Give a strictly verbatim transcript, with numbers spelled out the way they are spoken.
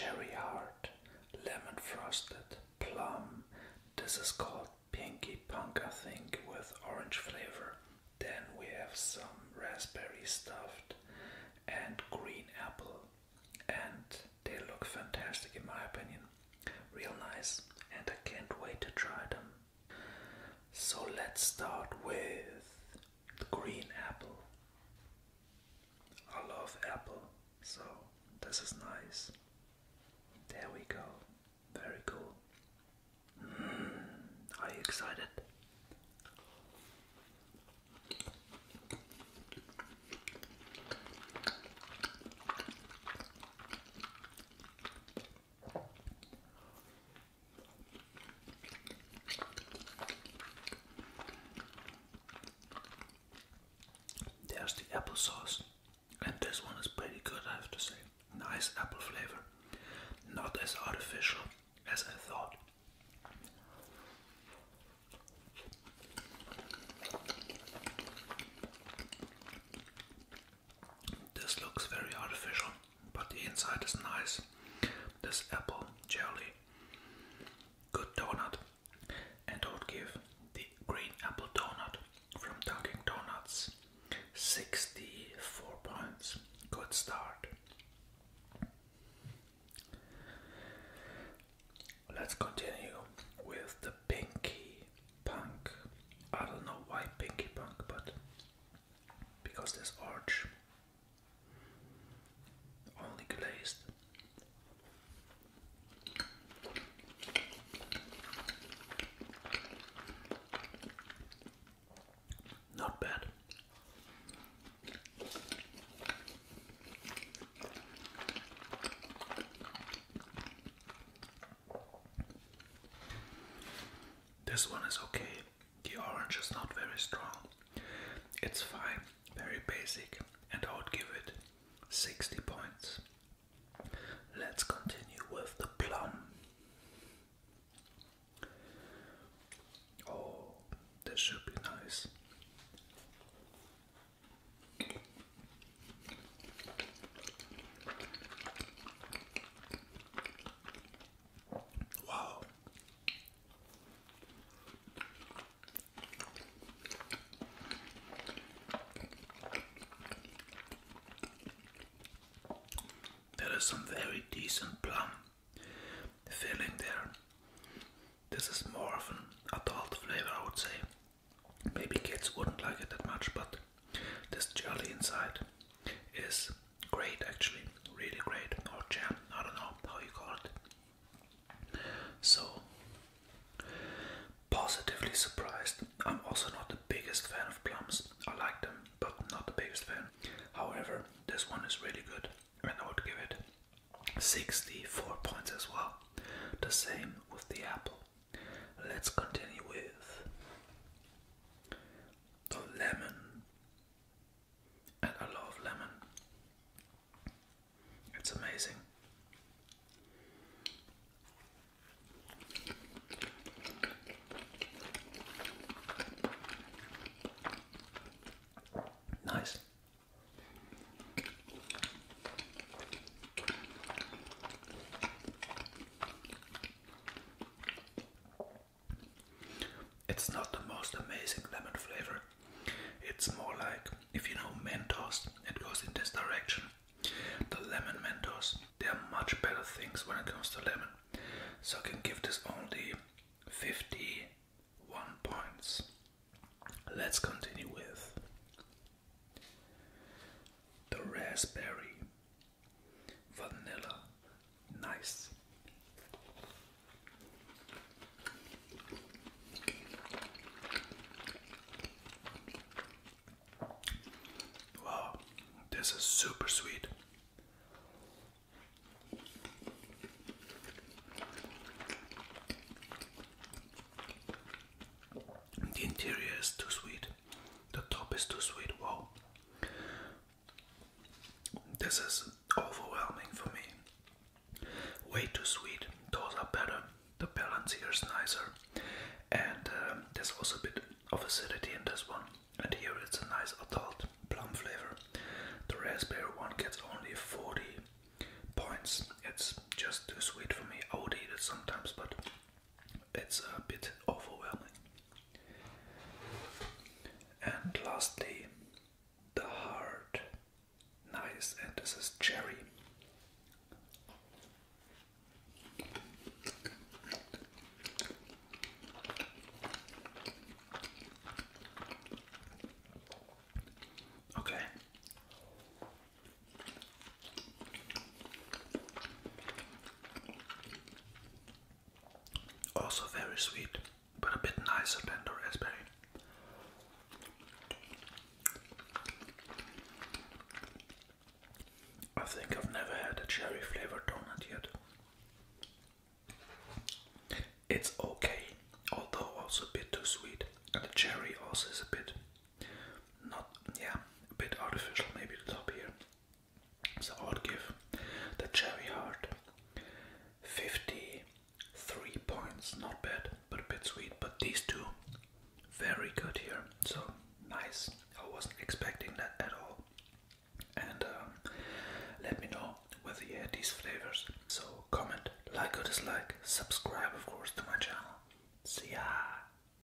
cherry heart, lemon frosted, plum. This is called pinky punk, I think, with orange flavor. Then we have some raspberry stuffed and green apple. And they look fantastic in my opinion. Real nice, and I can't wait to try them. So let's start with the green apple. I love apple, so this is nice. There we go. Very cool. Mm, are you excited? There's the applesauce, and this one is pretty good, I have to say. Nice apple flavor, not as artificial as I thought. This looks very artificial, but the inside is nice. This apple jelly, good donut, and I would give the green apple donut from Dunkin' Donuts sixty-four points. Good start. Let's continue with the pinky punk. I don't know why pinky punk, but because there's orange, only glazed. Not bad. This one is okay. The orange is not very strong. It's fine, very basic, and I would give it sixty points. Let's continue with the plum. Oh, this should be nice. Some very decent plum filling there. This is more of an adult flavor, I would say. Maybe kids wouldn't like it that much, but this jelly inside is great actually. Really great. Or jam, I don't know how you call it. So, positively surprised. I'm also not the biggest fan of plums. I like them, but not the biggest fan. However, this one is really good, and I would give it sixty-four points as well. The same with the apple. Let's continue with the lemon. And I love lemon. It's amazing. Nice. It's not the most amazing lemon flavor. It's more like, if you know Mentos, it goes in this direction. The lemon Mentos, there are much better things when it comes to lemon. So I can give this only fifty-one points. Let's continue with the raspberry vanilla. Nice. This is super sweet. The interior is too sweet. The top is too sweet. Wow. This is overwhelming for me. Way too sweet. Those are better. The balance here is nicer. And um, there's also a bit of acidity in this one. And here it's a nice adult plum flavor. Raspberry one gets only forty points. It's just gets a bit overwhelming. And lastly, the heart. Nice, and this is cherry. Also very sweet, but a bit nicer than the raspberry. I think I've never had a cherry flavored donut yet. It's okay, although also a bit too sweet, and the cherry also is a bit not, yeah, a bit artificial maybe at the top here. So I would give the cherry heart fifty-three points, not bad, but a bit sweet. But these two, very good here, so nice. I wasn't expecting that at all. And um, let me know whether you had these flavors. So comment, like or dislike, subscribe of course to my channel. See ya!